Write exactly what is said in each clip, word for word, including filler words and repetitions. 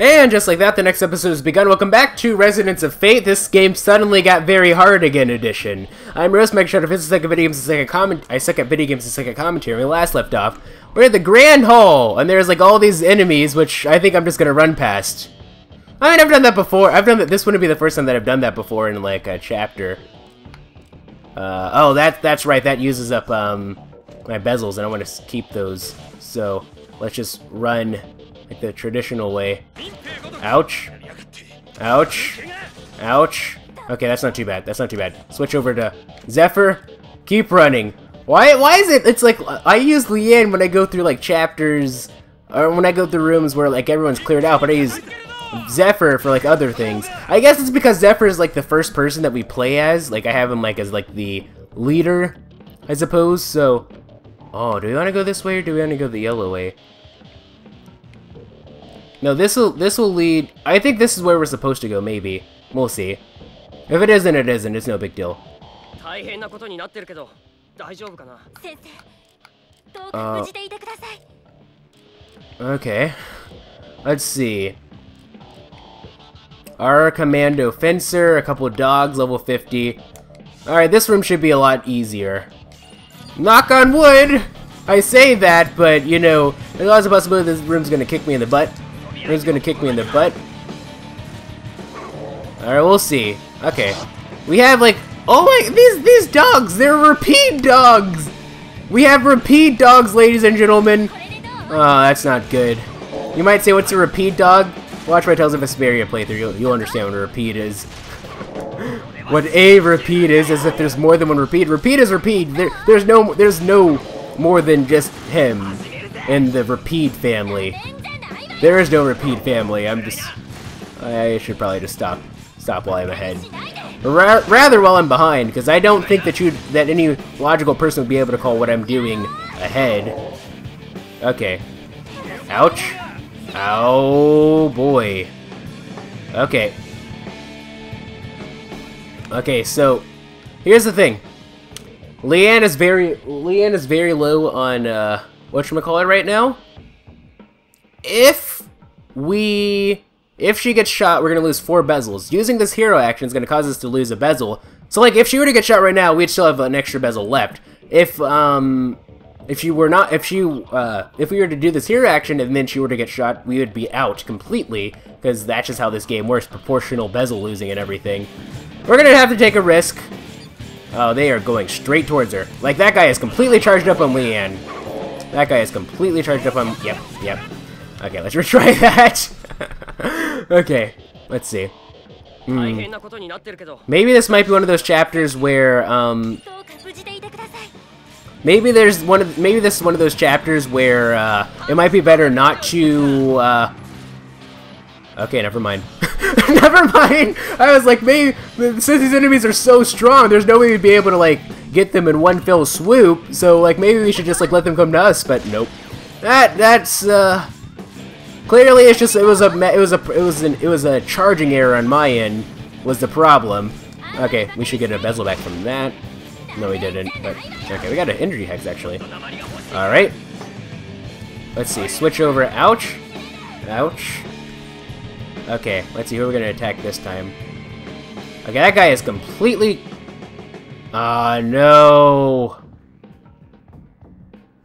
And just like that, the next episode has begun. Welcome back to Resonance of Fate. This game suddenly got very hard again edition. I'm Rose, making sure to visit the second video games and second comment. I suck at video games and second commentary. We last left off. We're at the Grand Hall, and there's like all these enemies, which I think I'm just gonna run past. I mean, I've done that before. I've done that. This wouldn't be the first time that I've done that before in like a chapter. Uh, oh, that that's right. That uses up um, my bezels, and I want to keep those. So let's just run. Like the traditional way. Ouch. Ouch. Ouch. Okay, that's not too bad. That's not too bad. Switch over to Zephyr. Keep running. Why Why is it? It's like, I use Leanne when I go through like chapters, or when I go through rooms where like everyone's cleared out, but I use Zephyr for like other things. I guess it's because Zephyr is like the first person that we play as. Like I have him like as like the leader, I suppose. So, oh, do we want to go this way or do we want to go the yellow way? No, this will this will lead. I think this is where we're supposed to go. Maybe we'll see. If it isn't, it isn't. It's no big deal. Uh, okay. Let's see. Our commando fencer, a couple of dogs, level fifty. All right, this room should be a lot easier. Knock on wood. I say that, but you know, there's always a possibility this room's gonna kick me in the butt. He's gonna kick me in the butt. Alright, we'll see. Okay. We have like, oh my, these, these dogs, they're repeat dogs! We have repeat dogs, ladies and gentlemen. Oh, that's not good. You might say, what's a repeat dog? Watch my Tales of Vesperia playthrough, you'll, you'll understand what a repeat is. What a repeat is, is that there's more than one repeat. Repeat is repeat. There, there's no, there's no more than just him in the repeat family. There is no repeat family. I'm just. I should probably just stop, stop while I'm ahead, Ra rather while I'm behind, because I don't think that you, that any logical person would be able to call what I'm doing ahead. Okay. Ouch. Ow, boy. Okay. Okay. So, here's the thing. Leanne is very, Leanne is very low on uh, whatchamacallit right now. If we, if she gets shot, we're gonna lose four bezels. Using this hero action is gonna cause us to lose a bezel. So like, if she were to get shot right now, we'd still have an extra bezel left. If um, if she were not, if she, uh, if we were to do this hero action and then she were to get shot, we would be out completely, because that's just how this game works, proportional bezel losing and everything. We're gonna have to take a risk. Oh, they are going straight towards her. Like that guy is completely charged up on Leanne. That guy is completely charged up on. Yep, yep. Okay, let's retry that. Okay, let's see. Mm. Maybe this might be one of those chapters where, um, maybe there's one of, maybe this is one of those chapters where uh, it might be better not to. Uh... Okay, never mind. Never mind. I was like, maybe since these enemies are so strong, there's no way we'd be able to like get them in one fell swoop. So like, maybe we should just like let them come to us. But nope. That that's. Uh... Clearly, it's just it was a it was a it was an it was a charging error on my end was the problem. Okay, we should get a bezel back from that. No, we didn't. But okay, we got an energy hex actually. All right. Let's see. Switch over. Ouch. Ouch. Okay. Let's see who we're gonna attack this time. Okay, that guy is completely. Ah uh, no.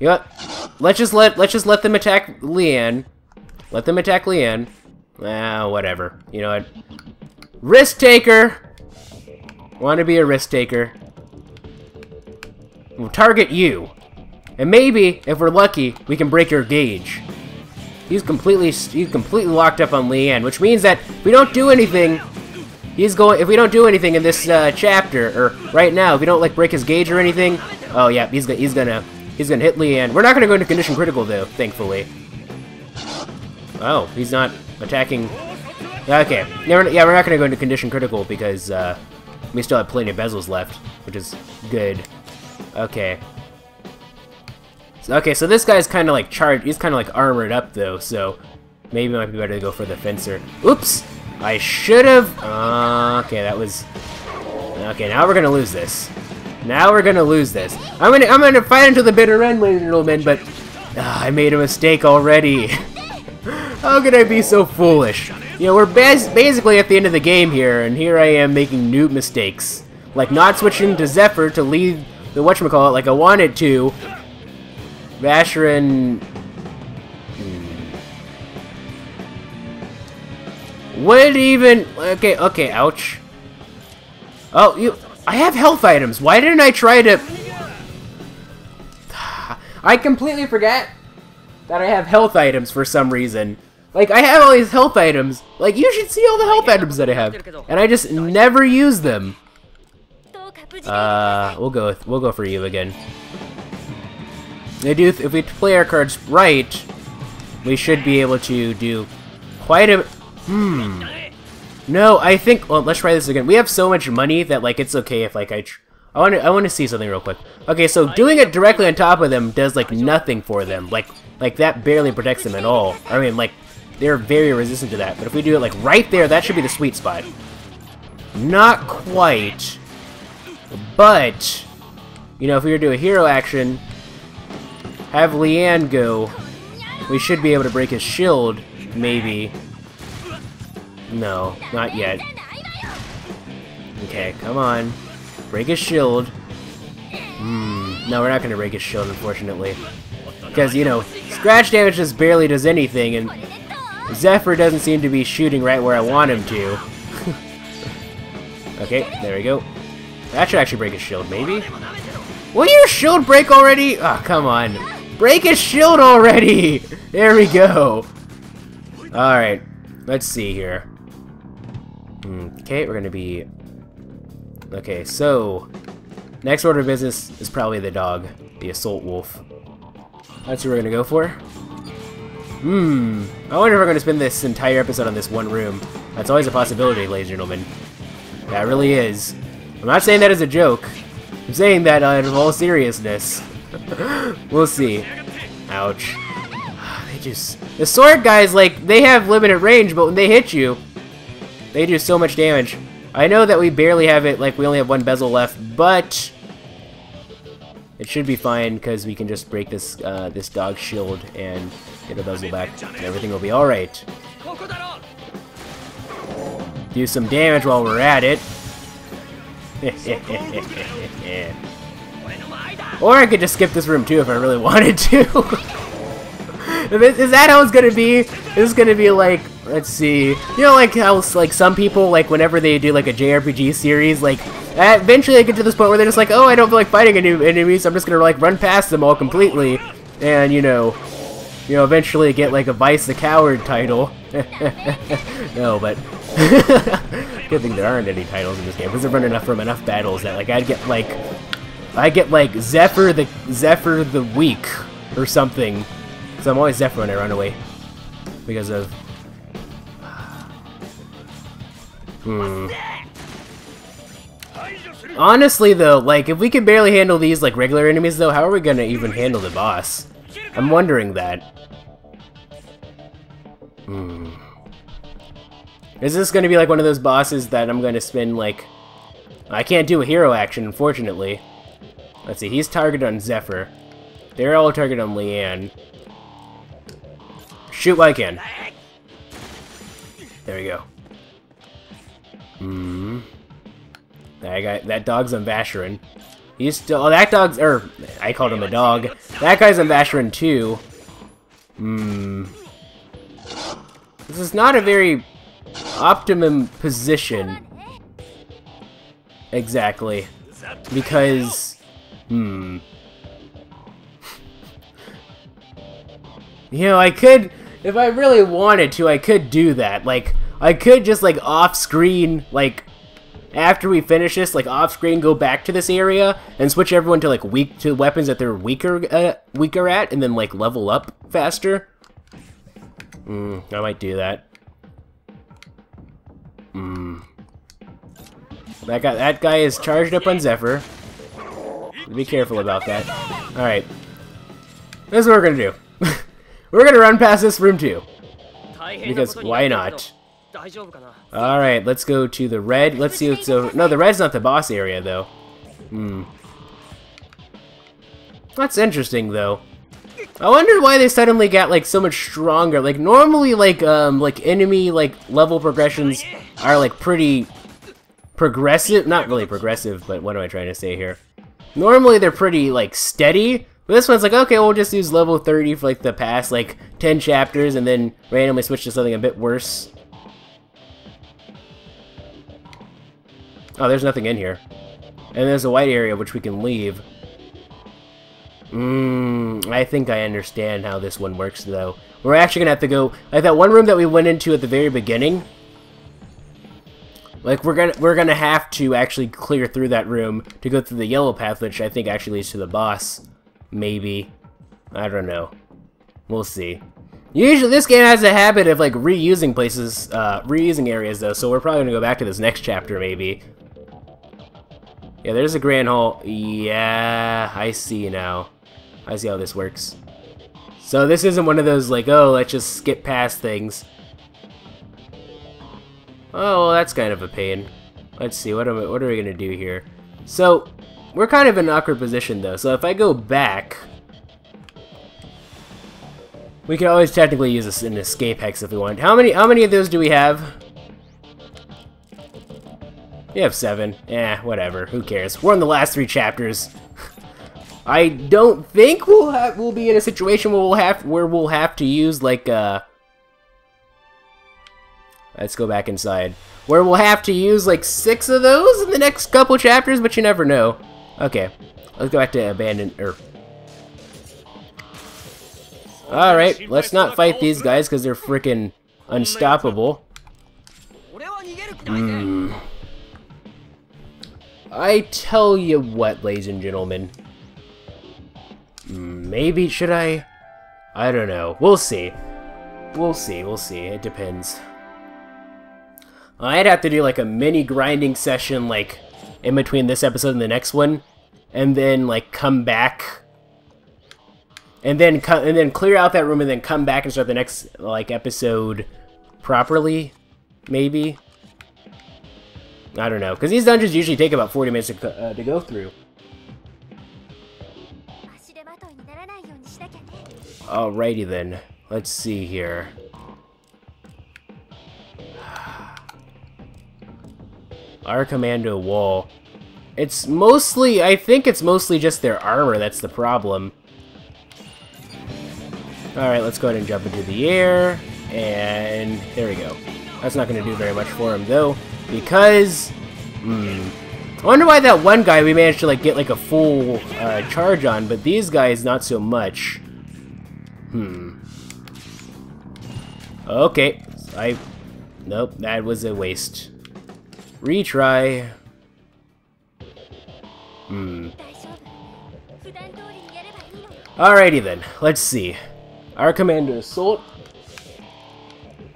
You know what? Let's just let let's just let them attack Leanne. Let them attack Leanne. Ah, whatever. You know what? Risk taker! Want to be a risk taker. We'll target you. And maybe, if we're lucky, we can break your gauge. He's completely he's completely locked up on Leanne, which means that if we don't do anything, he's going if we don't do anything in this uh, chapter or right now, if we don't like break his gauge or anything, oh yeah, he's he's gonna he's gonna hit Leanne. We're not gonna go into condition critical though, thankfully. Oh, he's not attacking. Okay, Never, yeah, we're not gonna go into condition critical because uh, we still have plenty of bezels left, which is good. Okay. So, okay, so this guy's kind of like charged. He's kind of like armored up though, so maybe it might be better to go for the fencer. Oops, I should have. Uh, okay, that was. Okay, now we're gonna lose this. Now we're gonna lose this. I'm gonna, I'm gonna fight until the bitter end, ladies and gentlemen. But uh, I made a mistake already. How could I be so foolish? You know, we're bas basically at the end of the game here, and here I am making new mistakes. Like not switching to Zephyr to lead the whatchamacallit like I wanted to. Vashyron... What even... Okay, okay, ouch. Oh, you... I have health items. Why didn't I try to... I completely forgot that I have health items for some reason. Like, I have all these health items. Like, you should see all the health items that I have. And I just never use them. Uh, we'll go with, we'll go for you again. I do, if we play our cards right, we should be able to do quite a... Hmm. No, I think... Well, let's try this again. We have so much money that, like, it's okay if, like, I... Tr I want to I want to see something real quick. Okay, so doing it directly on top of them does, like, nothing for them. Like, like that barely protects them at all. I mean, like, they're very resistant to that. But if we do it, like, right there, that should be the sweet spot. Not quite. But, you know, if we were to do a hero action, have Leanne go, we should be able to break his shield, maybe. No, not yet. Okay, come on. Break his shield. Hmm. No, we're not going to break his shield, unfortunately. Because, you know, scratch damage just barely does anything, and Zephyr doesn't seem to be shooting right where I want him to. Okay, there we go. That should actually break his shield, maybe? Will your shield break already? Ah, oh, come on. Break his shield already! There we go. Alright. Let's see here. Okay, we're gonna be... Okay, so... Next order of business is probably the dog. The assault wolf. That's who we're gonna go for. Hmm. I wonder if we're gonna spend this entire episode on this one room. That's always a possibility, ladies and gentlemen. That really is. I'm not saying that as a joke. I'm saying that out of all seriousness. We'll see. Ouch. They just... The sword guys, like, they have limited range, but when they hit you, they do so much damage. I know that we barely have it, like, we only have one bezel left, but... It should be fine, because we can just break this, uh, this dog's shield and get the bezel back, and everything will be alright. Do some damage while we're at it. Or I could just skip this room, too, if I really wanted to. Is that how it's gonna be? It's gonna be like, let's see, you know, like how like some people, like whenever they do like a J R P G series, like eventually they get to this point where they're just like, oh, I don't feel like fighting any enemies, so I'm just gonna like run past them all completely, and you know, you know, eventually get like a Vice the Coward title. No, but good thing there aren't any titles in this game because I've run enough from enough battles that like I'd get like, I get like Zephyr the Zephyr the Weak or something. So I'm always Zephyr when I run away. Because of... Hmm. Honestly though, like, if we can barely handle these, like, regular enemies though, how are we gonna even handle the boss? I'm wondering that. Hmm. Is this gonna be like one of those bosses that I'm gonna spend, like... I can't do a hero action, unfortunately. Let's see, he's targeted on Zephyr. They're all targeted on Leanne. Shoot while I can. There we go. Hmm. I got that dog's on Vashyron. He's still. Oh, that dog's. Er, I called him a dog. That guy's on Vashyron too. Hmm. This is not a very optimum position. Exactly. Because. Hmm. You know, I could. If I really wanted to, I could do that. Like, I could just, like, off-screen, like, after we finish this, like, off-screen, go back to this area and switch everyone to, like, weak to weapons that they're weaker uh, weaker at and then, like, level up faster. Hmm, I might do that. Hmm. That guy, that guy is charged up on Zephyr. Be careful about that. Alright. This is what we're gonna do. We're gonna run past this room too, because why not? All right, let's go to the red. Let's see what's over. No, the red's not the boss area though. Hmm. That's interesting though. I wonder why they suddenly got like so much stronger. Like normally, like um, like enemy like level progressions are like pretty progressive. Not really progressive, but what am I trying to say here? Normally they're pretty like steady. But this one's like, okay, we'll just use level thirty for like the past like ten chapters, and then randomly switch to something a bit worse. Oh, there's nothing in here, and there's a white area which we can leave. Mmm, I think I understand how this one works, though. We're actually gonna have to go, like that one room that we went into at the very beginning. Like we're gonna we're gonna have to actually clear through that room to go through the yellow path, which I think actually leads to the boss. Maybe, I don't know. We'll see. Usually, this game has a habit of like reusing places, uh, reusing areas, though. So we're probably gonna go back to this next chapter, maybe. Yeah, there's a grand hall. Yeah, I see now. I see how this works. So this isn't one of those like, oh, let's just skip past things. Oh, well, that's kind of a pain. Let's see, what am I, what are we gonna do here? So we're kind of in an awkward position though. So if I go back, we can always technically use an escape hex if we want. How many? How many of those do we have? We have seven. Eh, whatever. Who cares? We're in the last three chapters. I don't think we'll have, we'll be in a situation where we'll have where we'll have to use like uh. Let's go back inside. Where we'll have to use like six of those in the next couple chapters, but you never know. Okay, let's go back to abandon or. Alright, let's not fight these guys because they're freaking unstoppable. Mm. I tell you what, ladies and gentlemen. Maybe should I? I don't know. We'll see. We'll see, we'll see. It depends. I'd have to do like a mini grinding session like in between this episode and the next one. And then like come back. And then and then clear out that room and then come back and start the next like episode properly, maybe. I don't know, because these dungeons usually take about forty minutes to, uh, to go through. Alrighty then, let's see here. Our commando wall. It's mostly, I think it's mostly just their armor that's the problem. Alright, let's go ahead and jump into the air, and there we go. That's not going to do very much for him, though, because... Hmm. I wonder why that one guy we managed to like get like a full uh, charge on, but these guys not so much. Hmm. Okay. I... Nope, that was a waste. Retry. Hmm. Alrighty then, let's see. Our commando assault.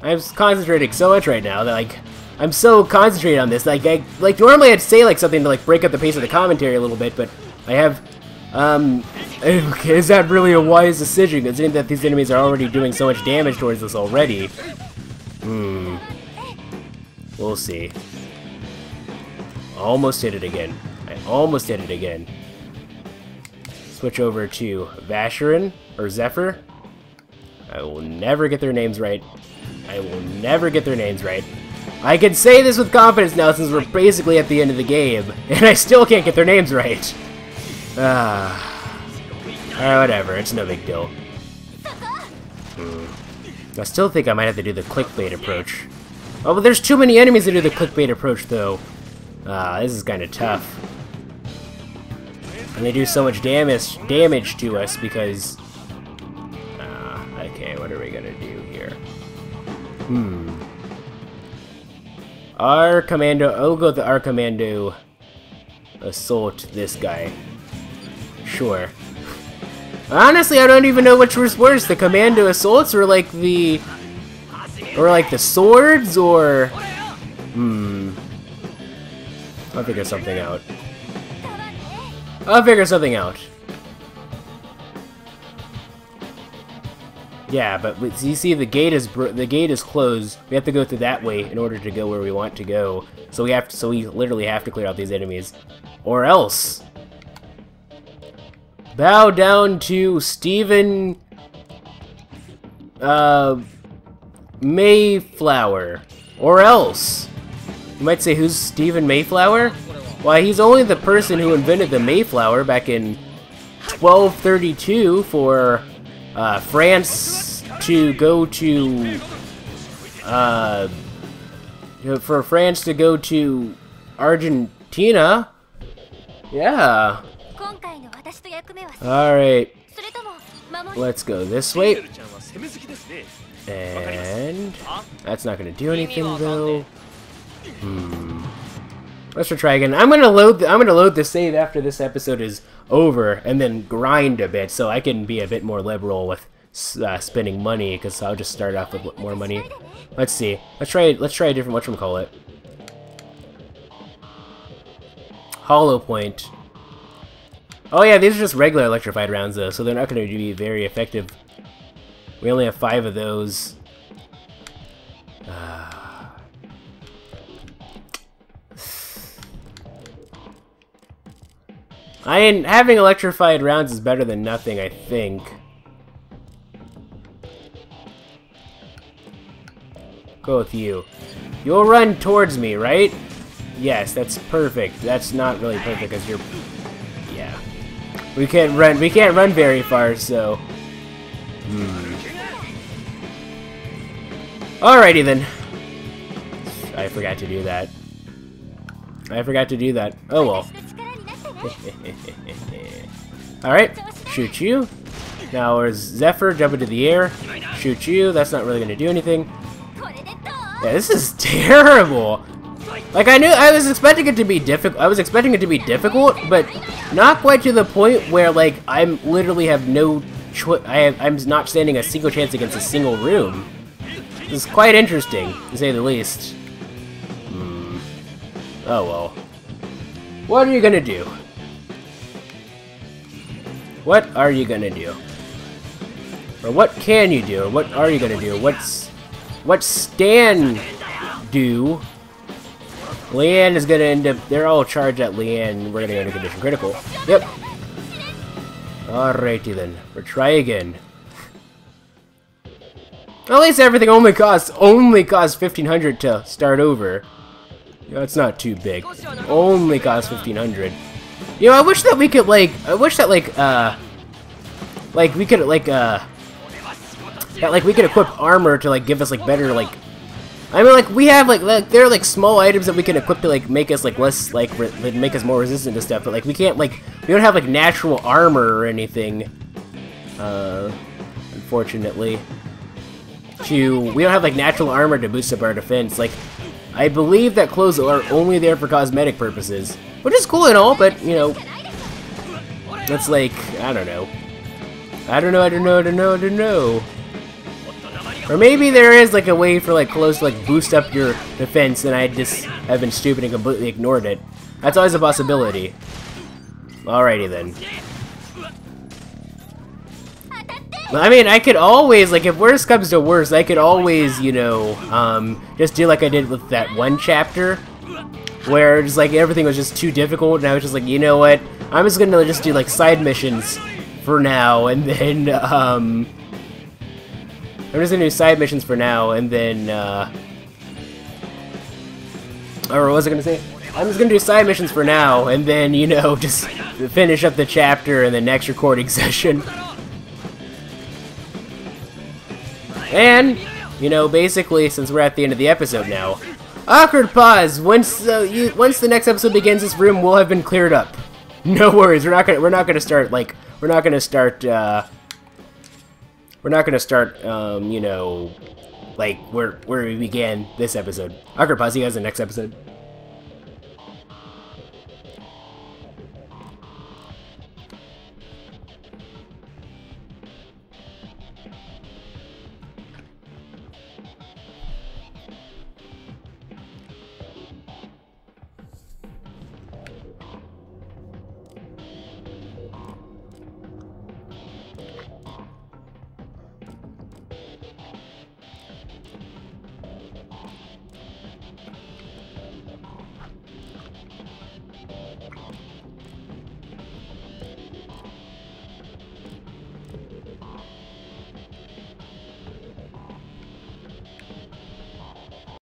I'm concentrating so much right now that like I'm so concentrated on this. Like I like normally I'd say like something to like break up the pace of the commentary a little bit, but I have um okay, is that really a wise decision considering that these enemies are already doing so much damage towards us already? Hmm. We'll see. Almost hit it again. I almost hit it again. Switch over to Vashyron or Zephyr. I will never get their names right. I will never get their names right. I can say this with confidence now since we're basically at the end of the game, and I still can't get their names right. Ah. Alright, whatever. It's no big deal. Hmm. I still think I might have to do the clickbait approach. Oh, but there's too many enemies to do the clickbait approach, though. Ah, this is kind of tough. And they do so much damage, damage to us because... Okay, what are we gonna do here? Hmm. Our commando. I'll go with the our commando. Assault this guy. Sure. Honestly, I don't even know which was worse: the commando assaults, or like the, or like the swords, or. Hmm. I'll figure something out. I'll figure something out. Yeah, but you see, the gate is br the gate is closed. We have to go through that way in order to go where we want to go. So we have to, so we literally have to clear out these enemies, or else bow down to Stephen Uh, Mayflower. Or else. You might say, who's Stephen Mayflower? Why, he's only the person who invented the Mayflower back in twelve thirty-two for uh, France to go to... Uh, for France to go to Argentina. Yeah. Alright. Let's go this way. And... that's not going to do anything, though. Hmm. Let's try again. I'm gonna load. The, I'm gonna load the save after this episode is over, and then grind a bit so I can be a bit more liberal with uh, spending money, because I'll just start off with more money. Let's see. Let's try. Let's try a different whatchamacallit. Hollow point. Oh yeah, these are just regular electrified rounds though, so they're not going to be very effective. We only have five of those. Uh, I mean, having electrified rounds is better than nothing, I think. Go with you. You'll run towards me, right? Yes, that's perfect. That's not really perfect because you're... yeah. We can't run. We can't run very far, so... hmm. Alrighty then. I forgot to do that. I forgot to do that. Oh well. Alright, shoot you. Now there's Zephyr, jump into the air. Shoot you, that's not really going to do anything. Yeah, this is terrible. Like, I knew, I was expecting it to be difficult, I was expecting it to be difficult, but not quite to the point where, like, I'm literally have no choice, I have, I'm not standing a single chance against a single room. This is quite interesting, to say the least. Hmm. Oh well. What are you gonna do? What are you gonna do? Or what can you do? Or what are you gonna do? What's... what Stan do? Leanne is gonna end up... they're all charged at Leanne. We're gonna go into condition critical. Yep. Alrighty then. We'll try again. At least everything only costs... only costs fifteen hundred to start over. You know, it's not too big. It only costs fifteen hundred. You know, I wish that we could, like, I wish that, like, uh, like, we could, like, uh, that, like, we could equip armor to, like, give us, like, better, like, I mean, like, we have, like, like there are, like, small items that we can equip to, like, make us, like, less, like, re make us more resistant to stuff, but, like, we can't, like, we don't have, like, natural armor or anything, uh, unfortunately, to, we don't have, like, natural armor to boost up our defense, like, I believe that clothes are only there for cosmetic purposes. Which is cool and all, but, you know... that's like... I don't know. I don't know, I don't know, I don't know, I don't know. Or maybe there is, like, a way for, like, clothes to, like, boost up your defense, and I just have been stupid and completely ignored it. That's always a possibility. Alrighty then. I mean, I could always, like, if worse comes to worse, I could always, you know, um, just do like I did with that one chapter, where just, like, everything was just too difficult, and I was just like, you know what, I'm just gonna just do, like, side missions for now, and then, um, I'm just gonna do side missions for now, and then, uh, or what was I gonna say? I'm just gonna do side missions for now, and then, you know, just finish up the chapter in the next recording session. And, you know, basically, since we're at the end of the episode now, awkward pause. Once uh, you, once the next episode begins, this room will have been cleared up. No worries. We're not gonna we're not gonna start like we're not gonna start uh, we're not gonna start um, you know, like where where we began this episode. Awkward pause. See you guys in the next episode.